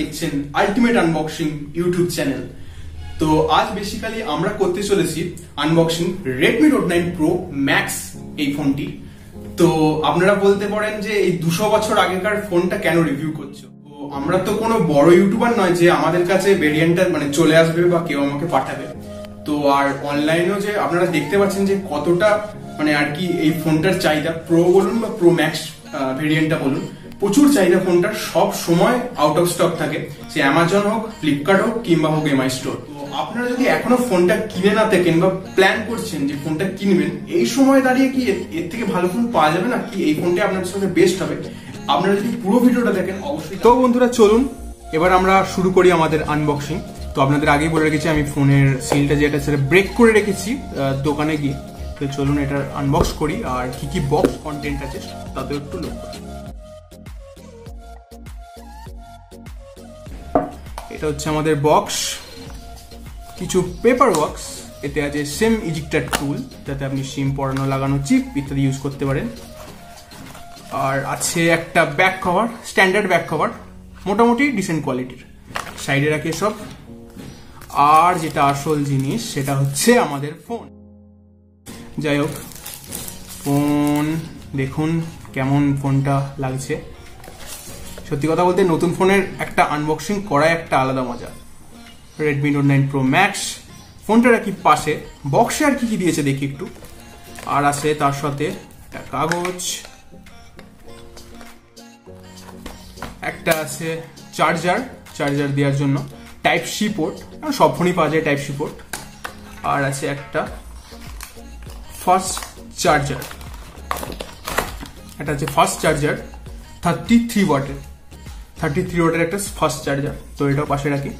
দেখছেন ultimate unboxing YouTube channel. তো আজ বেসিক্যালি আমরা করতে চলেছি unboxing Redmi Note 9 Pro Max এই ফোনটি। তো আপনারা বলতে পারেন যে এই 200 বছর আগেকার ফোনটা কেন রিভিউ করছো? তো আমরা তো কোনো বড় ইউটিউবার নয় যে আমাদের কাছে ভেরিয়েন্টটা মানে চলে আসবে বা কেউ আমাকে পাঠাবে। তো আর অনলাইনেও যে আপনারা দেখতে পাচ্ছেন যে কতটা মানে আর কি এই ফোনটার চাহিদা, প্রো বলুন বা প্রো ম্যাক্স ভেরিয়েন্টটা বলুন, প্রচুর চাহিদা। ফোনটা সব সময় আউট অফ স্টক থাকে, সে অ্যামাজন হোক, ফ্লিপকার্ট হোক কিংবা হোক এমআই স্টোর। তো আপনারা যদি এখনো ফোনটা কিনে না থাকেন বা প্ল্যান করছেন যে ফোনটা কিনবেন, এই সময় দাঁড়িয়ে কি এর থেকে ভালো ফোন পাওয়া যাবে না? কি এই ফোনটা আপনাদের সাথে বেস্ট হবে? আপনারা যদি পুরো ভিডিওটা দেখেন অবশ্যই। তো বন্ধুরা চলুন এবার আমরা শুরু করি আমাদের আনবক্সিং। তো আপনাদের আগেই বলে রেখেছি আমি ফোনের সিলটা যেটা সেটা ব্রেক করে রেখেছি দোকানে গিয়ে। তো চলুন এটা আনবক্স করি আর কি কি বক্স কন্টেন্ট আছে তাতে একটু লক্ষ্য করি। এটা হচ্ছে আমাদের বক্স, কিছু পেপার বক্স, এতে আছে সিম ইজেক্টার টুল যাতে আপনি সিম পড়ানো লাগানো চিপ ইত্যাদি ইউজ করতে পারেন। আর আছে একটা back cover, standard back cover, মোটামুটি ডিসেন্ট কোয়ালিটির, সাইডে রাখে সব। আর যেটা আসল জিনিস সেটা হচ্ছে আমাদের ফোন। যাই হোক, ফোন দেখুন কেমন ফোনটা লাগছে। সত্যি কথা বলতে নতুন ফোনের একটা আনবক্সিং করাই একটা আলাদা মজা। Redmi Note 9 Pro Max ফোনটার কি পাশে বক্সে আর কি কি দিয়েছে দেখি একটু। আর আছে তার সাথে একটা কাগজ, একটা আছে চার্জার দেওয়ার জন্য, টাইপ সি পোর্ট, সব ফোনই পাওয়া যায় টাইপ সি পোর্ট। আর আছে একটা ফাস্ট চার্জার, এটা হচ্ছে ফাস্ট চার্জার 33 ওয়াটের, 33 ওয়াটের একটা ফাস্ট চার্জার, তো এটাও পাশে রাখি।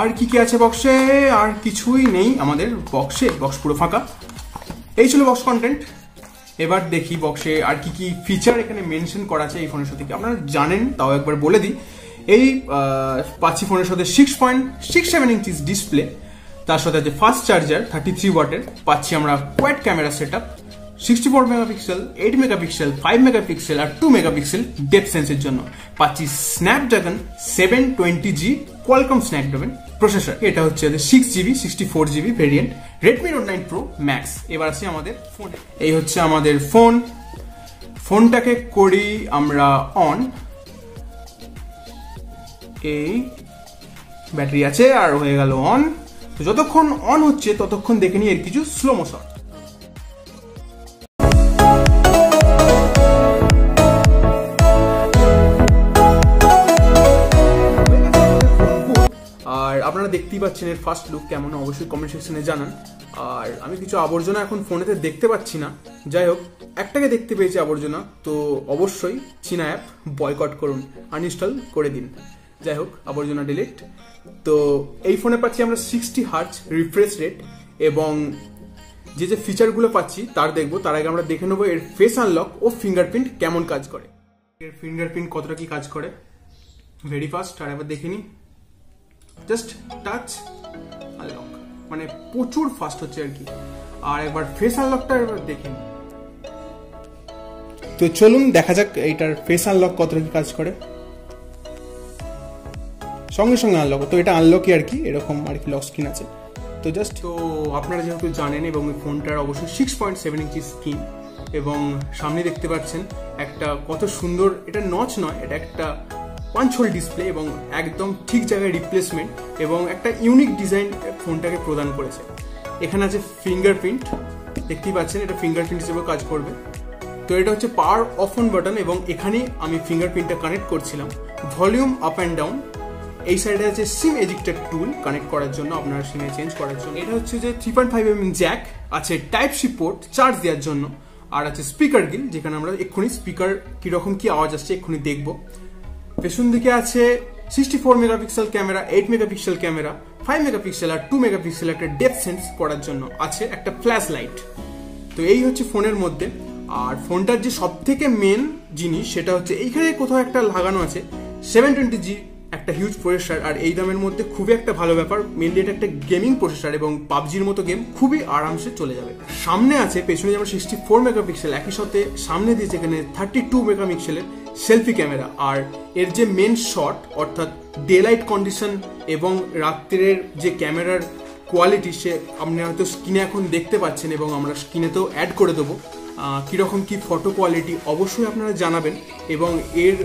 আর কি কি আছে বক্সে? আর কিছুই নেই আমাদের বক্সে, বক্স পুরো ফাঁকা। এই ছিল বক্স কন্টেন্ট। এবার দেখি বক্সে আর কি কি ফিচার এখানে মেনশন করা আছে এই ফোনের সাথে। কি আপনারা জানেন তাও একবার বলে দিই, এই পাচ্ছি ফোনের সাথে 6.67 ইঞ্চিস ডিসপ্লে, তার সাথে আছে ফাস্ট চার্জার 33 ওয়াটের, পাচ্ছি আমরা quad camera set up 64 megapixel, 8 megapixel, 5 megapixel আর 2 মেগাপিক্সেল ডেপথ সেন্সের জন্য। পাচ্ছি Snapdragon 720G Qualcomm Snapdragon processor, এটা হচ্ছে 6GB 64GB variant Redmi Note 9 Pro Max। এবার আসি আমাদের ফোনে। এই হচ্ছে আমাদের ফোনটাকে করি আমরা অন। এই ব্যাটারি আছে আর হয়ে গেল অন। তো যতক্ষণ অন হচ্ছে ততক্ষণ দেখে নিই এর কিছু স্লো মোশন। আর আপনারা দেখতেই পাচ্ছেন এর ফার্স্ট লুক কেমন, অবশ্যই কমেন্ট সেকশনে জানান। আর আমি কিছু আবর্জনা এখন ফোনেতে দেখতে পাচ্ছি না, যাই হোক একটাকে দেখতে পেয়েছি আবর্জনা, তো অবশ্যই চীনা অ্যাপ বয়কট করুন, আনইনস্টল করে দিন। যাই হোক আবর্জনা ডিলিট। তো এই ফোনে পাচ্ছি আমরা 60 হার্জ রিফ্রেশ রেট, এবং যে ফিচারগুলো পাচ্ছি তার দেখবো। তার আগে আমরা দেখে নেবো এর ফেস আনলক ও ফিঙ্গারপ্রিন্ট কেমন কাজ করে, এর ফিঙ্গারপ্রিন্ট কতটা কি কাজ করে। ভেরি ফাস্ট, আর একবার দেখে নিই। জাস্ট টাচ আনলক, মানে প্রচুর ফাস্ট হচ্ছে আর কি। আর একবার ফেস আনলকটা একবার দেখে নিই। তো চলুন দেখা যাক এইটার ফেস আনলক কতটা কি কাজ করে। সঙ্গে সঙ্গে আনলক, তো এটা আনলকই আর কি, এরকম আর কি লক স্ক্রিন আছে। তো জাস্ট, তো আপনারা যেহেতু জানেন, এবং এই ফোনটার অবশ্যই 6.7 ইঞ্চি স্ক্রিন, এবং সামনে দেখতে পাচ্ছেন একটা কত সুন্দর, এটা নচ নয়, এটা একটা পাঞ্চ হোল ডিসপ্লে, এবং একদম ঠিক জায়গায় রিপ্লেসমেন্ট, এবং একটা ইউনিক ডিজাইন ফোনটাকে প্রদান করেছে। এখানে আছে ফিঙ্গারপ্রিন্ট, দেখতেই পাচ্ছেন এটা ফিঙ্গারপ্রিন্ট হিসেবে কাজ করবে। তো এটা হচ্ছে পাওয়ার অফ অন বাটন, এবং এখানেই আমি ফিঙ্গারপ্রিন্টটা কানেক্ট করছিলাম। Volume up and down. এই সাইডে আছে সিম এজিক্টার টুল কানেক্ট করার জন্য, আপনার সিমে চেঞ্জ করার জন্য। এটা হচ্ছে যে 3.5mm জ্যাক আছে, টাইপ সি পোর্ট চার্জ দেওয়ার জন্য, আর আছে স্পিকার গিল, যেখানে আমরা এক্ষুনি স্পিকার কিরকম কি আওয়াজ আসছে এক্ষুনি দেখবো। পেছন দিকে আছে 64 megapixel camera, 8 megapixel camera, 5 megapixel আর 2 মেগাপিক্সেল একটা ডেপথ সেন্স করার জন্য। আছে একটা ফ্ল্যাশ লাইট। তো এই হচ্ছে ফোনের মধ্যে। আর ফোনটার যে সব থেকে মেন জিনিস সেটা হচ্ছে এইখানে কোথাও একটা লাগানো আছে 720G একটা হিউজ প্রসেসর আর এই দামের মধ্যে খুবই একটা ভালো ব্যাপার। মেনলি এটা একটা গেমিং প্রসেসর এবং পাবজির মতো গেম খুবই আরামসে চলে যাবে। সামনে আছে পেছনে যেমন 64 মেগাপিক্সেল, একই সাথে সামনে দিয়েছে এখানে 32 মেগাপিক্সেলের সেলফি ক্যামেরা। আর এর যে মেন শট অর্থাৎ ডে লাইট কন্ডিশন এবং রাত্রের যে ক্যামেরার কোয়ালিটি, সে আপনি হয়তো স্ক্রিনে এখন দেখতে পাচ্ছেন এবং আমরা স্ক্রিনেতেও অ্যাড করে দেবো। কীরকম কী ফটো কোয়ালিটি অবশ্যই আপনারা জানাবেন এবং এর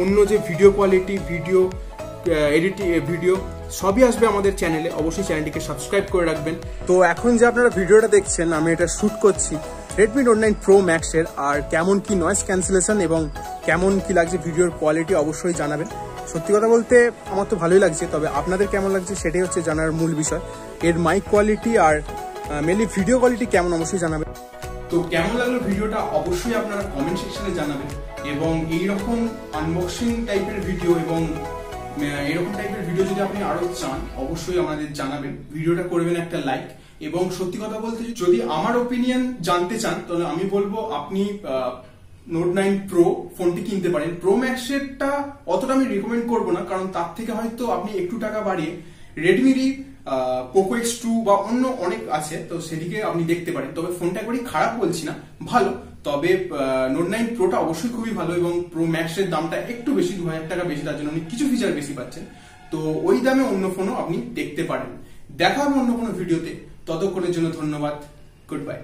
অন্য যে video quality, video editing, video সবই আসবে আমাদের চ্যানেলে। অবশ্যই চ্যানেলটিকে সাবস্ক্রাইব করে রাখবেন। তো এখন যে আপনারা ভিডিওটা দেখছেন, আমি এটা শ্যুট করছি Redmi Note 9 Pro Max এর। আর কেমন কি নয়েজ ক্যান্সেলেশন এবং কেমন কি লাগছে ভিডিওর কোয়ালিটি অবশ্যই জানাবেন। সত্যি কথা বলতে আমার তো ভালোই লাগছে, তবে আপনাদের কেমন লাগছে সেটাই হচ্ছে জানার মূল বিষয়। এর মাইক কোয়ালিটি আর মেনলি ভিডিও কোয়ালিটি কেমন অবশ্যই জানাবেন। তো কেমন লাগলো ভিডিওটা অবশ্যই আপনারা কমেন্ট সেকশনে জানাবেন। এবং এইরকম আনবক্সিং টাইপের ভিডিও এবং এরকম টাইপের ভিডিও যদি আপনি আরো চান অবশ্যই আমাদের জানাবেন। ভিডিওটা করবেন একটা লাইক। এবং সত্যি কথা বলতে যদি আমার ওপিনিয়ন জানতে চান তাহলে আমি বলবো আপনি নোট 9 প্রো ফোনটি কিনতে পারেন। প্রো ম্যাক্সেরটা অতটা আমি রিকমেন্ড করবো না, কারণ তার থেকে হয়তো আপনি একটু টাকা বাড়িয়ে রেডমিরই Poco X2 বা অন্য অনেক আছে, তো সেদিকে আপনি দেখতে পারেন। তবে ফোনটা একবারই খারাপ বলছি না, ভালো। তবে নোট 9 প্রোটা অবশ্যই খুবই ভালো এবং প্রো ম্যাক্সের দামটা একটু বেশি, 2000 টাকা বেশি, তার জন্য আপনি কিছু ফিচার বেশি পাচ্ছেন। তো ওই দামে অন্য ফোনও আপনি দেখতে পারেন। দেখা হবে অন্য কোনো ভিডিওতে, ততক্ষণের জন্য ধন্যবাদ। Good bye.